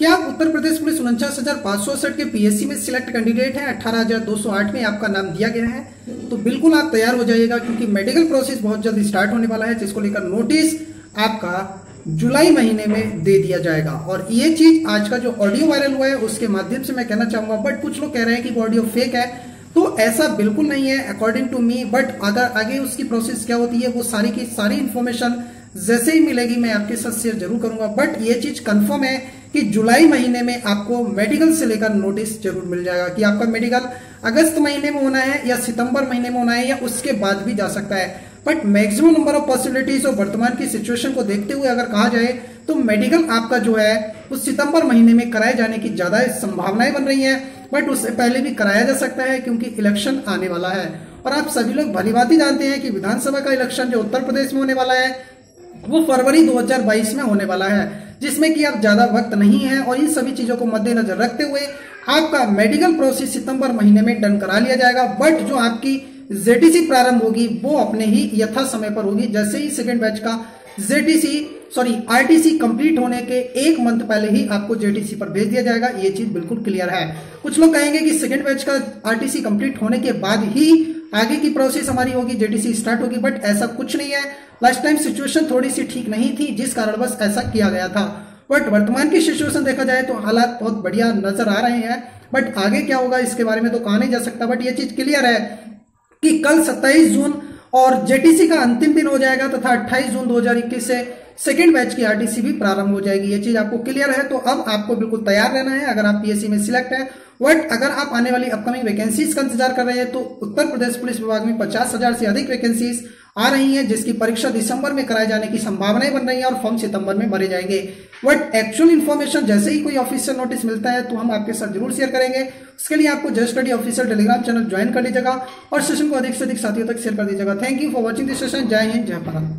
क्या आप उत्तर प्रदेश पुलिस 49,568 के पीएससी में सिलेक्ट कैंडिडेट हैं? 18,208 में आपका नाम दिया गया है, तो बिल्कुल आप तैयार हो जाइएगा क्योंकि मेडिकल प्रोसेस बहुत जल्द स्टार्ट होने वाला है, जिसको लेकर नोटिस आपका जुलाई महीने में दे दिया जाएगा। और ये चीज आज का जो ऑडियो वायरल हुआ है उसके माध्यम से मैं कहना चाहूंगा, बट कुछ लोग कह रहे हैं कि ऑडियो फेक है, तो ऐसा बिल्कुल नहीं है अकॉर्डिंग टू मी। बट अगर आगे उसकी प्रोसेस क्या होती है वो सारी की सारी इन्फॉर्मेशन जैसे ही मिलेगी मैं आपके साथ शेयर जरूर करूंगा। बट ये चीज कंफर्म है कि जुलाई महीने में आपको मेडिकल से लेकर नोटिस जरूर मिल जाएगा कि आपका मेडिकल अगस्त महीने में होना है या सितंबर महीने में होना है या उसके बाद भी जा सकता है। But maximum number of possibilities और वर्तमान की सिचुएशन को देखते हुए अगर कहा जाए तो मेडिकल आपका जो है उस सितंबर महीने में कराए जाने की ज्यादा संभावनाएं बन रही हैं, बट उससे पहले भी कराया जा सकता है क्योंकि इलेक्शन आने वाला है। और आप सभी लोग भलीभांति जानते हैं कि विधानसभा का इलेक्शन जो उत्तर प्रदेश में होने वाला है वो फरवरी 2022 में होने वाला है, जिसमें कि अब ज्यादा वक्त नहीं है। और इन सभी चीजों को मद्देनजर रखते हुए आपका मेडिकल प्रोसेस सितंबर महीने में डन करा लिया जाएगा। बट जो आपकी जेटीसी प्रारंभ होगी वो अपने ही यथा समय पर होगी, जैसे ही सेकेंड बैच का आरटीसी कंप्लीट होने के एक मंथ पहले ही आपको जेटीसी पर भेज दिया जाएगा। ये चीज बिल्कुल क्लियर है। कुछ लोग कहेंगे कि सेकेंड बैच का आरटीसी कंप्लीट होने के बाद ही आगे की प्रोसेस हमारी होगी, जेटीसी स्टार्ट होगी, बट ऐसा कुछ नहीं है। लास्ट टाइम सिचुएशन थोड़ी सी ठीक नहीं थी जिस कारणवश ऐसा किया गया था, बट वर्तमान की सिचुएशन देखा जाए तो हालात बहुत बढ़िया नजर आ रहे हैं। बट आगे क्या होगा इसके बारे में तो कहा नहीं जा सकता, बट ये चीज क्लियर है कि कल 27 जून और जेटीसी का अंतिम दिन हो जाएगा तथा 28 जून 2021 से सेकेंड बैच की आरटीसी भी प्रारंभ हो जाएगी। ये चीज आपको क्लियर है। तो अब आपको बिल्कुल तैयार रहना है अगर आप पीएससी में सिलेक्ट है। बट अगर आप आने वाली अपकमिंग वैकेंसीज का इंतजार कर रहे हैं तो उत्तर प्रदेश पुलिस विभाग में 50,000 से अधिक वैकेंसीज आ रही हैं, जिसकी परीक्षा दिसंबर में कराए जाने की संभावनाएं बन रही हैं और फॉर्म सितंबर में भरे जाएंगे। बट एक्चुअल इन्फॉर्मेशन जैसे ही कोई ऑफिशियल नोटिस मिलता है तो हम आपके साथ जरूर शेयर करेंगे। इसके लिए आपको Jai study official Telegram channel join कर लीजिएगा और सेशन को अधिक से अधिक साथियों तक शेयर कर दीजिएगा। Thank you for watching this session. जय हिंद, जय भारत।